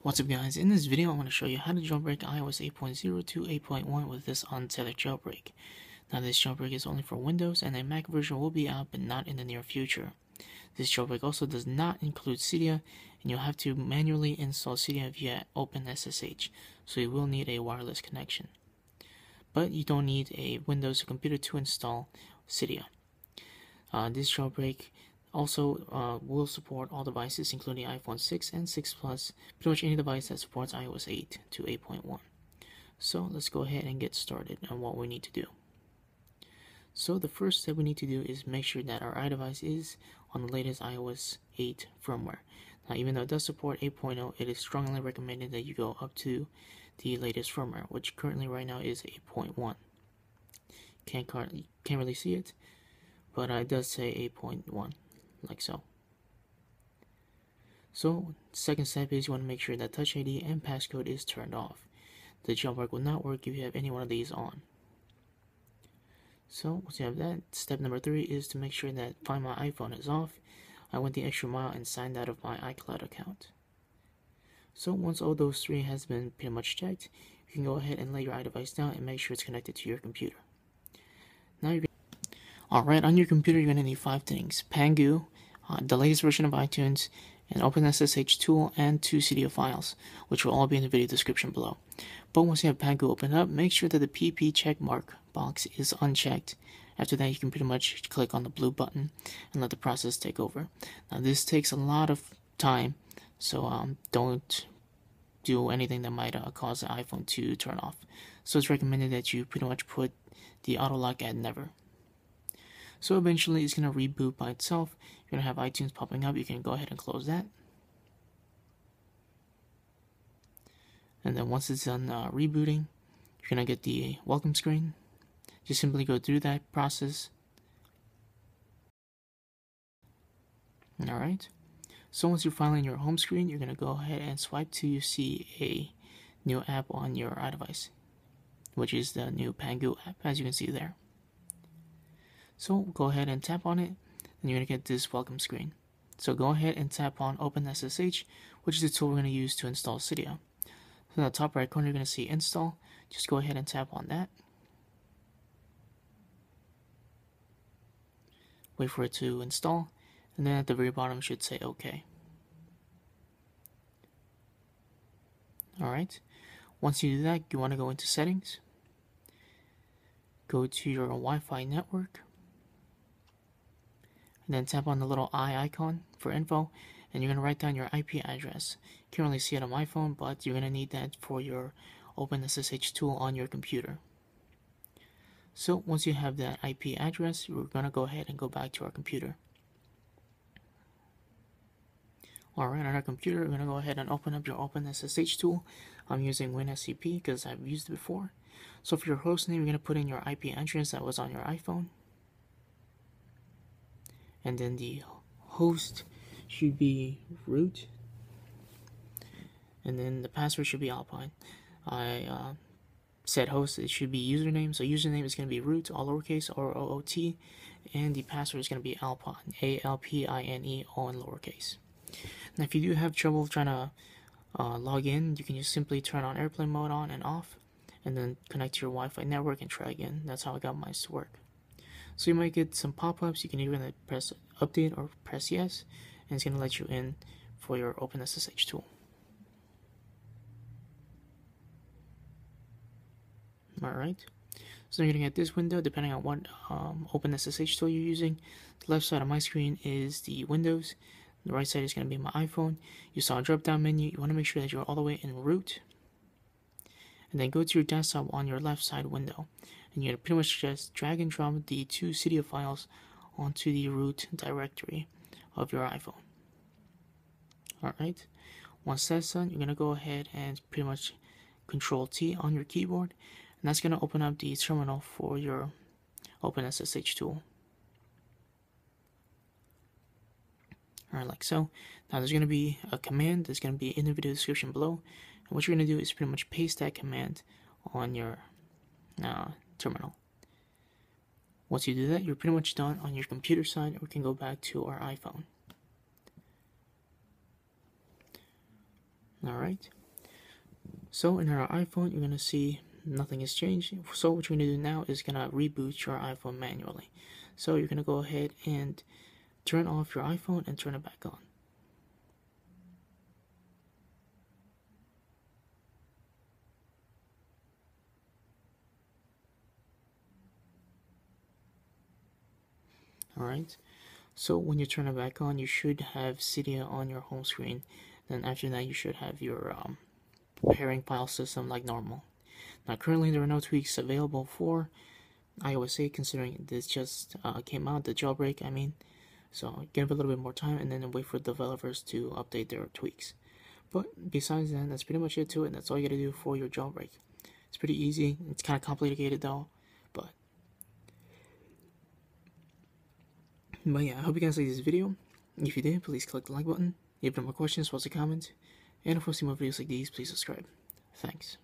What's up guys, in this video I'm going to show you how to jailbreak iOS 8.0 to 8.1 with this untethered jailbreak. Now this jailbreak is only for Windows and a Mac version will be out but not in the near future. This jailbreak also does not include Cydia and you'll have to manually install Cydia via OpenSSH, so you will need a wireless connection. But you don't need a Windows computer to install Cydia. This jailbreak also will support all devices including iPhone 6 and 6 Plus, pretty much any device that supports iOS 8 to 8.1. So let's go ahead and get started on what we need to do. So the first step we need to do is make sure that our iDevice is on the latest iOS 8 firmware. Now even though it does support 8.0, it is strongly recommended that you go up to the latest firmware, which currently right now is 8.1. Can't really see it, but it does say 8.1. Like so. So, second step is you want to make sure that Touch ID and passcode is turned off. The jailbreak will not work if you have any one of these on. So, once you have that, step number 3 is to make sure that Find My iPhone is off. I went the extra mile and signed out of my iCloud account. So, once all those 3 has been pretty much checked, you can go ahead and lay your iDevice down and make sure it's connected to your computer. Now you're Alright, on your computer you're going to need 5 things: Pangu, the latest version of iTunes, an OpenSSH tool, and 2 Cydia files, which will all be in the video description below. But once you have Pangu opened up, make sure that the PP check mark box is unchecked. After that, you can pretty much click on the blue button and let the process take over. Now this takes a lot of time, so don't do anything that might cause the iPhone to turn off. So it's recommended that you pretty much put the auto lock at never. So eventually it's going to reboot by itself. You're going to have iTunes popping up. You can go ahead and close that. And then once it's done rebooting, you're going to get the welcome screen. Just simply go through that process. Alright. So once you're finally in your home screen, you're going to go ahead and swipe till you see a new app on your iDevice, which is the new Pangu app, as you can see there. So go ahead and tap on it, and you're going to get this welcome screen. So go ahead and tap on OpenSSH, which is the tool we're going to use to install Cydia. So in the top right corner, you're going to see Install. Just go ahead and tap on that. Wait for it to install, and then at the very bottom it should say OK. Alright, once you do that, you want to go into Settings. Go to your Wi-Fi network. And then tap on the little eye icon for info, and you're going to write down your IP address. You can't really see it on my phone, but you're going to need that for your OpenSSH tool on your computer. So once you have that IP address, we're going to go ahead and go back to our computer. Alright, on our computer, we're going to go ahead and open up your OpenSSH tool. I'm using WinSCP because I've used it before. So for your host name, you're going to put in your IP address that was on your iPhone. And then the host should be root, and then the password should be Alpine. I said host, it should be username, so username is going to be root, all lowercase, ROOT, and the password is going to be Alpine, ALPINE, all in lowercase. Now if you do have trouble trying to log in, you can just simply turn on airplane mode on and off, and then connect to your Wi-Fi network and try again. That's how I got mine to work. So you might get some pop-ups. You can either press update or press yes, and it's going to let you in for your OpenSSH tool. Alright, so you're going to get this window depending on what OpenSSH tool you're using. The left side of my screen is the Windows. The right side is going to be my iPhone. You saw a drop-down menu. You want to make sure that you're all the way in root. And then go to your desktop on your left side window. And you're going to pretty much just drag and drop the 2 Cydia files onto the root directory of your iPhone. Alright, once that's done, you're going to go ahead and pretty much Control T on your keyboard. And that's going to open up the terminal for your OpenSSH tool. Alright, like so. Now there's going to be a command that's going to be in the video description below. And what you're going to do is pretty much paste that command on your terminal. Once you do that, you're pretty much done on your computer side, and we can go back to our iPhone. Alright, so in our iPhone, you're going to see nothing has changed. So what you're going to do now is going to reboot your iPhone manually. So you're going to go ahead and turn off your iPhone and turn it back on. Alright, so when you turn it back on, you should have Cydia on your home screen. Then after that, you should have your pairing file system like normal. Now currently, there are no tweaks available for iOS 8, considering this just came out, the jailbreak, I mean. So give it a little bit more time and then wait for developers to update their tweaks. But besides that, that's pretty much it to it. That's all you gotta do for your jailbreak. It's pretty easy. It's kind of complicated though, but yeah, I hope you guys like this video. If you did, please click the like button. If you have more questions, post a comment. And if you want to see more videos like these, please subscribe. Thanks.